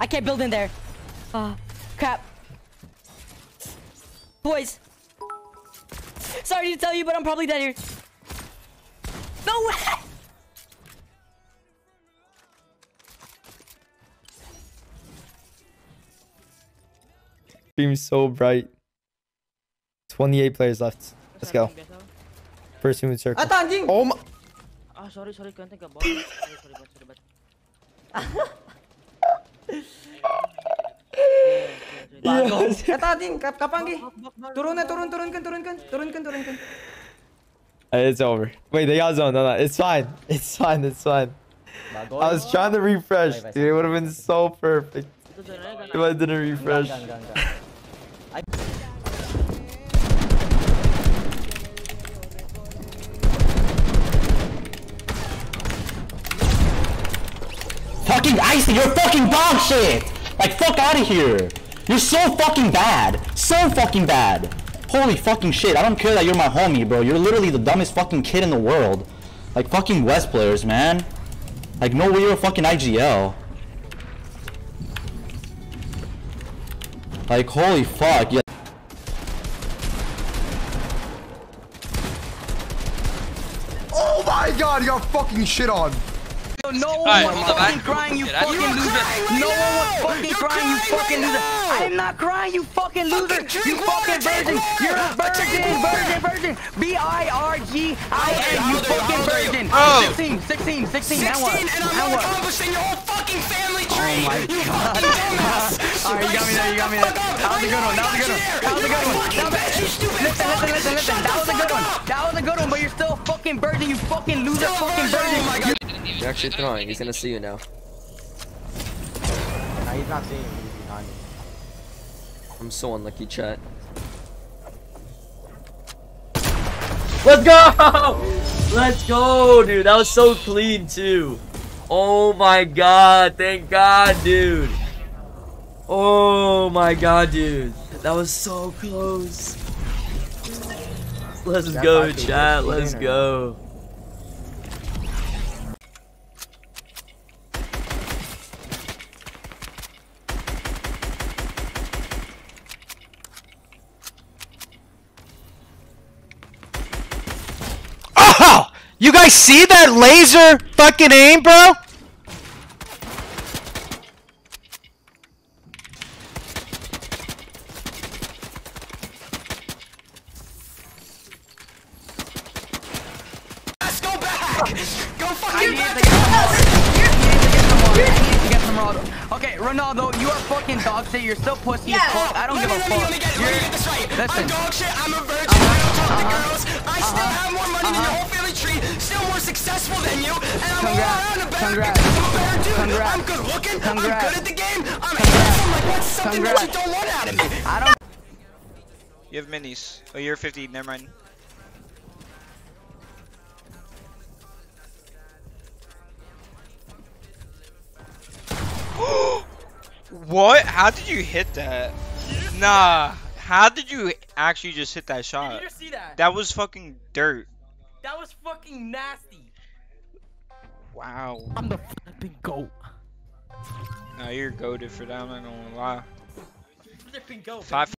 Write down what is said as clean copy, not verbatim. I can't build in there. Crap. Boys. Sorry to tell you, but I'm probably dead here. No way! Beam's so bright. 28 players left. Let's go. First human circle. Oh my... Oh, sorry. Can't think about it. Sorry. Bagus. Turunkan. It's over. Wait, they got zoned. No. It's fine. I was trying to refresh, dude. It would have been so perfect if I didn't refresh. Fucking Icy, you're fucking dog shit! Like, fuck out of here! You're so fucking bad! Holy fucking shit, I don't care that you're my homie, bro. You're literally the dumbest fucking kid in the world. Like, fucking West players, man. Like, no way you're a fucking IGL. Like, holy fuck, yeah. Oh my god, you got fucking shit on! No one was fucking crying, you fucking loser. No one was fucking crying, you fucking loser. I am not crying, you fucking loser. You fucking virgin. You're a virgin. B-I-R-G-I-N, you fucking virgin. 16. Now what? 16, and I'm not accomplishing your whole fucking family tree. You fucking dumbass. Alright, you got me there. That was a good one. Listen. That was a good one, but you're still fucking virgin, you fucking loser, fucking virgin. You're actually throwing. He's gonna see you now. Nah, he's not seeing you. He's behind me. I'm so unlucky, chat. Let's go! Let's go, dude. That was so clean, too. Oh my god. Thank god, dude. Oh my god, dude. That was so close. Let's go, chat. Let's go. You guys see that laser fucking aim, bro? Let's go back! Go fucking back! I need to get Ronaldo. Okay, Ronaldo, you are fucking dog shit. You're still pussy as fuck. I don't give a fuck. Let me get this right. Listen. I'm dog shit. I'm a virgin. I don't talk to girls. I still have more money than your whole family tree. Still more successful than you. And I'm all around a better because I'm a better dude. I'm good looking. I'm good at the game. I'm handsome. Like, that's something that you don't want out of me. I don't. You have minis. Oh, you're 50. Never mind. What? How did you hit that? Nah. How did you actually just hit that shot? Did you just see that? That was fucking dirt. That was fucking nasty. Wow. I'm the flipping goat. No, you're goated for that. I'm not gonna lie. Flipping goat.